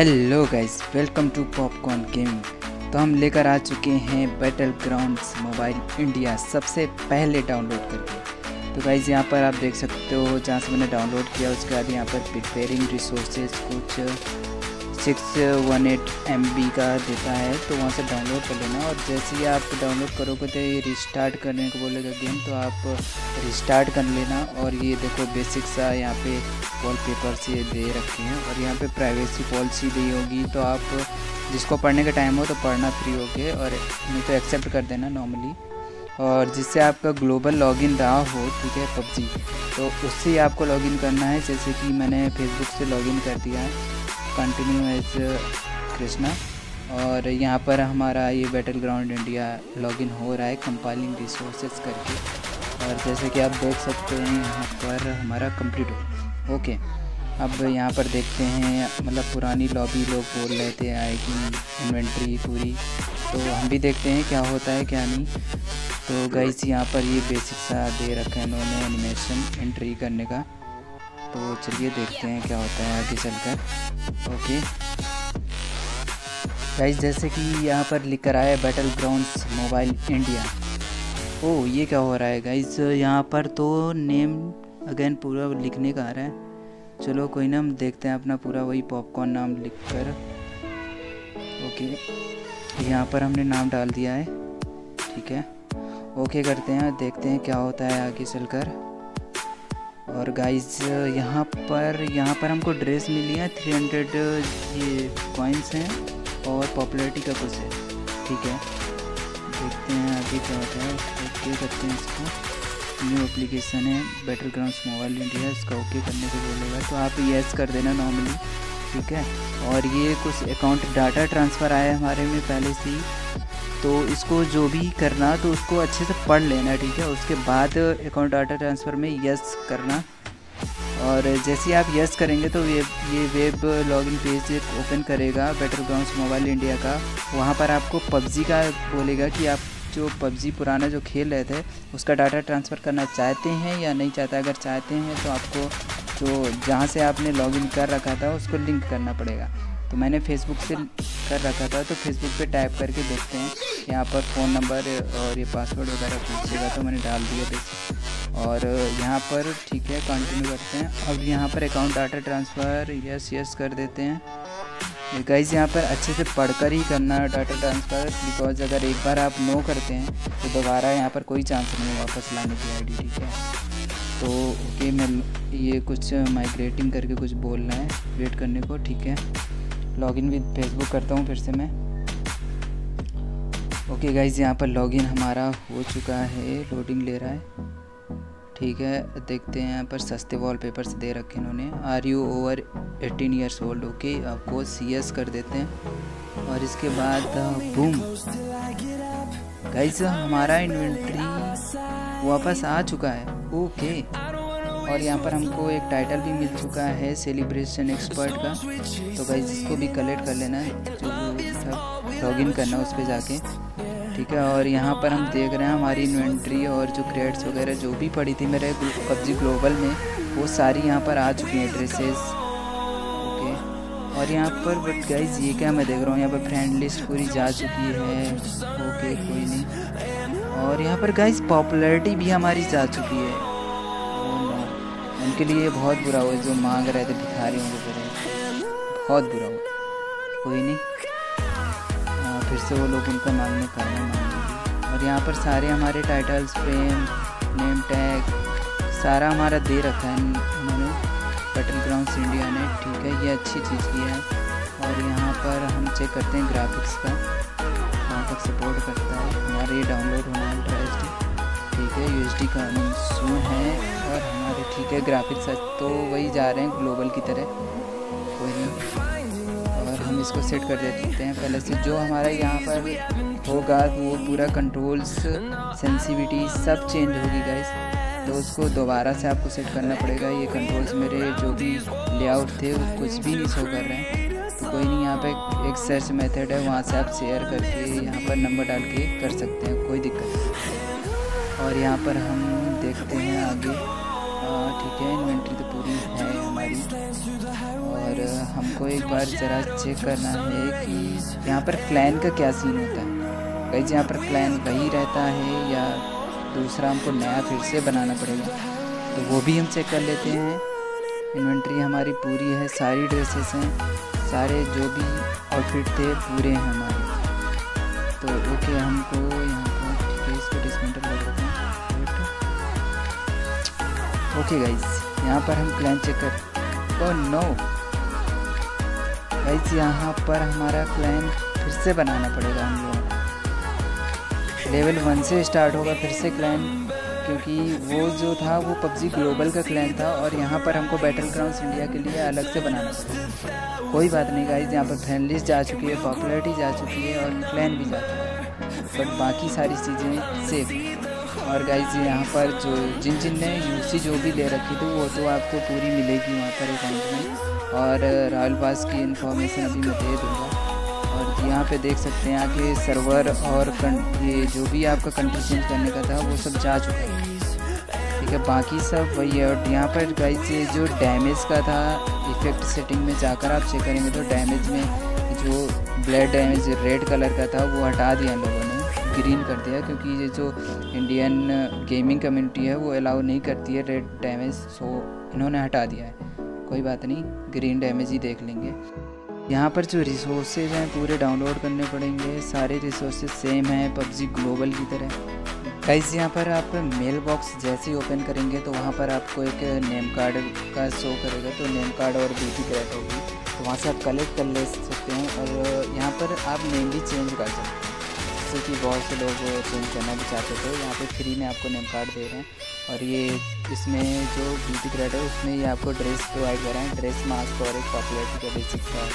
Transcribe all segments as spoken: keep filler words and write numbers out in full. Hello guys, welcome to popcorn gaming. तो हम लेकर आ चुके हैं बैटलग्राउंड्स मोबाइल इंडिया सबसे पहले डाउनलोड करके। तो गाइस यहाँ पर आप देख सकते हो जहाँ से मैंने डाउनलोड किया, उसके बाद यहाँ पर प्रिपेयरिंग रिसोर्सेज कुछ six one eight M B का देता है, तो वहाँ से डाउनलोड कर लेना। और जैसे ही आप डाउनलोड करोगे तो ये रिस्टार्ट करने को बोलेगा गेम, तो आप रिस्टार्ट कर लेना। और ये देखो बेसिक सा यहाँ पे वॉल पेपर से दे रखे हैं, और यहाँ पे प्राइवेसी पॉलिसी दी होगी, तो आप जिसको पढ़ने का टाइम हो तो पढ़ना फ्री होके, और नहीं तो एक्सेप्ट कर देना नॉर्मली। और जिससे आपका ग्लोबल लॉगिन रहा हो, ठीक है, पबजी, तो उससे आपको लॉगिन करना है। जैसे कि मैंने फेसबुक से लॉगिन कर दिया है, कंटिन्यू एज कृष्णा। और यहाँ पर हमारा ये बैटल ग्राउंड इंडिया लॉगिन हो रहा है कंपाइलिंग रिसोर्सेज करके, और जैसे कि आप देख सकते हैं यहाँ पर हमारा कंप्लीट हो। ओके, अब यहाँ पर देखते हैं, मतलब पुरानी लॉबी लोग बोल रहे थे आएगी इन्वेंट्री पूरी, तो हम भी देखते हैं क्या होता है क्या नहीं। तो गाइस यहाँ पर ये बेसिक सा दे रखा है इन्होंने एनिमेशन एंट्री करने का, तो चलिए देखते हैं क्या होता है आगे चलकर। ओके गाइस, जैसे कि यहाँ पर लिख कर आया बैटलग्राउंड्स मोबाइल इंडिया। ओ ये क्या हो रहा है गाइस, यहाँ पर तो नेम अगेन पूरा लिखने का आ रहा है। चलो कोई ना, हम देखते हैं अपना पूरा वही पॉपकॉर्न नाम लिख कर। ओके यहाँ पर हमने नाम डाल दिया है, ठीक है, ओके करते हैं, देखते हैं क्या होता है आगे चलकर। और गाइस यहाँ पर यहाँ पर हमको ड्रेस मिली है, थ्री हंड्रेड ये कॉइन्स हैं और पॉपुलैरिटी का कुछ है, ठीक है, देखते हैं आगे क्या होता है। ओके करते हैं इसको, न्यू एप्लीकेशन है बैटलग्राउंड्स मोबाइल इंडिया, इसका ओके करने को बोलेगा, तो आप येस कर देना नॉर्मली, ठीक है। और ये कुछ अकाउंट डाटा ट्रांसफ़र आया हमारे में पहले से ही, तो इसको जो भी करना तो उसको अच्छे से पढ़ लेना, ठीक है। उसके बाद अकाउंट डाटा ट्रांसफ़र में येस करना, और जैसे ही आप यस करेंगे तो ये ये वेब लॉगिन पेज ओपन करेगा बैटलग्राउंड्स मोबाइल इंडिया का। वहाँ पर आपको पबजी का बोलेगा कि आप जो पबजी पुराना जो खेल रहे थे उसका डाटा ट्रांसफ़र करना चाहते हैं या नहीं चाहते। अगर चाहते हैं तो आपको जो जहाँ से आपने लॉगिन कर रखा था उसको लिंक करना पड़ेगा। तो मैंने फेसबुक से कर रखा था, तो फेसबुक पे टाइप करके देखते हैं। यहाँ पर फ़ोन नंबर और ये पासवर्ड वगैरह पूछेगा, तो मैंने डाल दिया देखिए, और यहाँ पर ठीक है कंटिन्यू करते हैं। अब यहाँ पर account data transfer yes yes कर देते हैं। गाइस यहाँ पर अच्छे से पढ़कर ही करना डाटा ट्रांसफ़र, बिकॉज अगर एक बार आप नो करते हैं तो दोबारा यहाँ पर कोई चांस नहीं है वापस लाने की आईडी, ठीक है। तो ओके, मैं ये कुछ माइग्रेटिंग करके कुछ बोलना है, वेट करने को, ठीक है। लॉगिन विद फेसबुक करता हूँ फिर से मैं। ओके गाइस, यहाँ पर लॉगिन हमारा हो चुका है, लोडिंग ले रहा है, ठीक है, देखते हैं। यहाँ पर सस्ते वॉलपेपर्स दे रखे इन्होंने, are you over eighteen years old, okay आपको सी एस कर देते हैं। और इसके बाद बूम, गाइस हमारा इन्वेंट्री वापस आ चुका है, ओके। और यहाँ पर हमको एक टाइटल भी मिल चुका है सेलिब्रेशन एक्सपर्ट का, तो गाइस इसको भी कलेक्ट कर लेना है, जो लॉग इन करना उस पर जाके, ठीक है। और यहाँ पर हम देख रहे हैं हमारी इन्वेंट्री और जो क्रेड्स वगैरह जो भी पड़ी थी मेरे पबजी ग्लोबल में, वो सारी यहाँ पर आ चुकी हैं ड्रेसेस, ओके। और यहाँ पर बट गाइज ये क्या मैं देख रहा हूँ, यहाँ पर फ्रेंड लिस्ट पूरी जा चुकी है, ओके कोई नहीं। और यहाँ पर गाइज पॉपुलैरिटी भी हमारी जा चुकी है, उनके लिए बहुत बुरा हुआ जो मांग रहे थे भिखारियों के तरह, बहुत बुरा हुआ, कोई नहीं, फिर से वो लोग उनका मांगने कारण मांगेंगे। और यहाँ पर सारे हमारे टाइटल्स, फ्रेम, नेम टैग सारा हमारा दे रखा है उन्होंने बैटलग्राउंड्स इंडिया ने, ठीक है, ये अच्छी चीज़ की है। और यहाँ पर हम चेक करते हैं ग्राफिक्स का, कहाँ तक सपोर्ट करता है हमारे, ये डाउनलोड होना है ट्राइज, ठीक है, यू एस डी का इशू है और हमारे, ठीक है, ग्राफिक्स तो वही जा रहे हैं ग्लोबल की तरह, कोई नहीं। हम इसको सेट कर देते हैं पहले से, जो हमारा यहाँ पर होगा वो पूरा कंट्रोल्स, सेंसिटिविटी सब चेंज होगी गाइस, तो उसको दोबारा से आपको सेट करना पड़ेगा। ये कंट्रोल्स मेरे जो भी लेआउट थे वो कुछ भी नहीं शो कर रहे हैं, तो कोई नहीं, यहाँ पे एक सर्च मेथड है, वहाँ से आप शेयर करके यहाँ पर नंबर डाल के कर सकते हैं, कोई दिक्कत नहीं। और यहाँ पर हम देखते हैं आगे, ठीक है, इन्वेंट्री तो पूरी है हमारी। और हमको एक बार ज़रा चेक करना है कि यहाँ पर क्लैन का क्या सीन होता है। गाइस यहाँ पर क्लैन वही रहता है या दूसरा हमको नया फिर से बनाना पड़ेगा, तो वो भी हम चेक कर लेते हैं। इन्वेंट्री हमारी पूरी है, सारी ड्रेसेस हैं, सारे जो भी आउटफिट थे पूरे हैं हमारे। तो ओके, हमको यहाँ पर इसको डिस्मेंटल कर देते हैं। ओके गाइज यहाँ पर हम क्लैन चेक कर, ओह नो गाइज यहाँ पर हमारा क्लैन फिर से बनाना पड़ेगा हम लोग। लेवल वन से स्टार्ट होगा फिर से क्लैन, क्योंकि वो जो था वो पबजी ग्लोबल का क्लैन था और यहाँ पर हमको बैटल ग्राउंड्स इंडिया के लिए अलग से बनाना पड़ेगा। कोई बात नहीं गाइज, यहाँ पर फ्रेंड लिस्ट जा चुकी है, पॉपुलरिटी जा चुकी है और क्लैन भी जा चुका है, बट बाकी सारी चीज़ें सेफ। और गाइज यहाँ पर जो जिन जिन ने यूसी जो भी ले रखी थी वो तो आपको पूरी मिलेगी वहाँ पर अकाउंट में, और रॉयल पास की इन्फॉर्मेशन भी मैं दे दूँगा। और यहाँ पे देख सकते हैं आगे सर्वर और ये जो भी आपका कंट्री चेंज करने का था वो सब जा चुका है, ठीक है, बाकी सब वही है। और यहाँ पर गाइज जो डैमेज का था, इफेक्ट सेटिंग में जाकर आप चेक करेंगे तो डैमेज में जो ब्लड डैमेज रेड कलर का था वो हटा दिया इन लोगों ने, ग्रीन कर दिया, क्योंकि ये जो इंडियन गेमिंग कम्युनिटी है वो अलाउ नहीं करती है रेड डैमेज, सो इन्होंने हटा दिया है। कोई बात नहीं, ग्रीन डैमेज ही देख लेंगे। यहाँ पर जो रिसोर्सेज हैं पूरे डाउनलोड करने पड़ेंगे, सारे रिसोर्सेज सेम हैं पबजी ग्लोबल की तरह। गाइस यहाँ पर आप मेल बॉक्स जैसे ही ओपन करेंगे तो वहाँ पर आपको एक नेम कार्ड का शो करेगा, तो नेम कार्ड और ब्यूटी क्रेट होगी, तो वहाँ से आप कलेक्ट कर ले सकते हैं। और यहाँ पर आप नेम भी चेंज कर सकते हैं, क्योंकि बहुत से लोग चेंज करना भी चाहते थे। यहाँ पे फ्री में आपको नेम कार्ड दे रहे हैं, और ये इसमें जो ब्यूटी क्रेड है उसमें ये आपको ड्रेस प्रोवाइड कर रहे हैं, ड्रेस, मास्क और एक पॉपुलरिटी का बेसिक का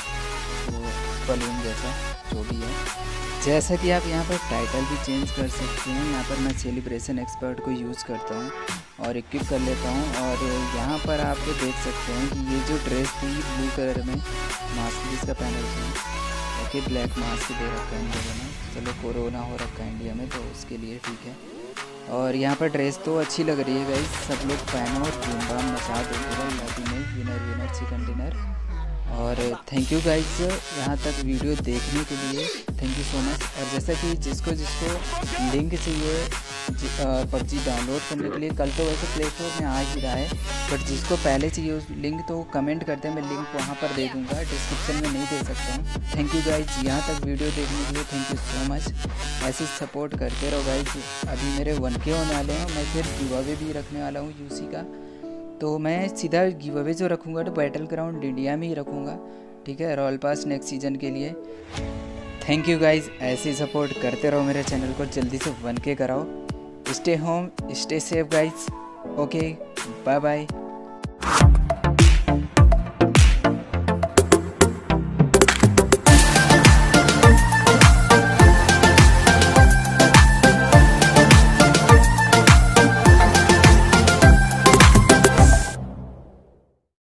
वो बलून जैसा जो भी है। जैसा कि आप यहाँ पर टाइटल भी चेंज कर सकते हैं, यहाँ पर मैं सेलिब्रेशन एक्सपर्ट को यूज़ करता हूँ और इक्विप कर लेता हूँ। और यहाँ पर आप देख सकते हैं कि ये जो ड्रेस थी ब्लू कलर में, मास्क जिसका पहना हुआ, ओके ब्लैक मास्क दे रखा है इन लोगों ने, चलो कोरोना हो रखा है इंडिया में तो उसके लिए ठीक है। और यहाँ पर ड्रेस तो अच्छी लग रही है गाइस, सब लोग पहनो और धूमधाम मचा देंगे मोदी में, विनर विनर चिकन डिनर। और थैंक यू गाइस यहाँ तक वीडियो देखने के लिए, थैंक यू सो मच। और जैसा कि जिसको जिसको लिंक चाहिए पबजी डाउनलोड करने के लिए, कल तो वैसे प्ले स्टोर में आ ही रहा है, बट जिसको पहले चाहिए उस लिंक तो कमेंट करते हैं, मैं लिंक वहाँ पर दे दूँगा, डिस्क्रिप्शन में नहीं दे सकता हूँ। थैंक यू गाइज यहाँ तक वीडियो देखने के लिए, थैंक यू सो मच। ऐसे सपोर्ट करते रहो गाइज, अभी मेरे वन के होने वाले हैं, मैं फिर गिव अवे भी रखने वाला हूँ यूसी का, तो मैं सीधा गिव अवे जो रखूँगा तो बैटल ग्राउंड इंडिया में ही रखूँगा, ठीक है, रॉयल पास नेक्स्ट सीजन के लिए। थैंक यू गाइज, ऐसे सपोर्ट करते रहो मेरे चैनल को, जल्दी से वन के कराओ। Stay home, stay safe guys, okay, bye bye.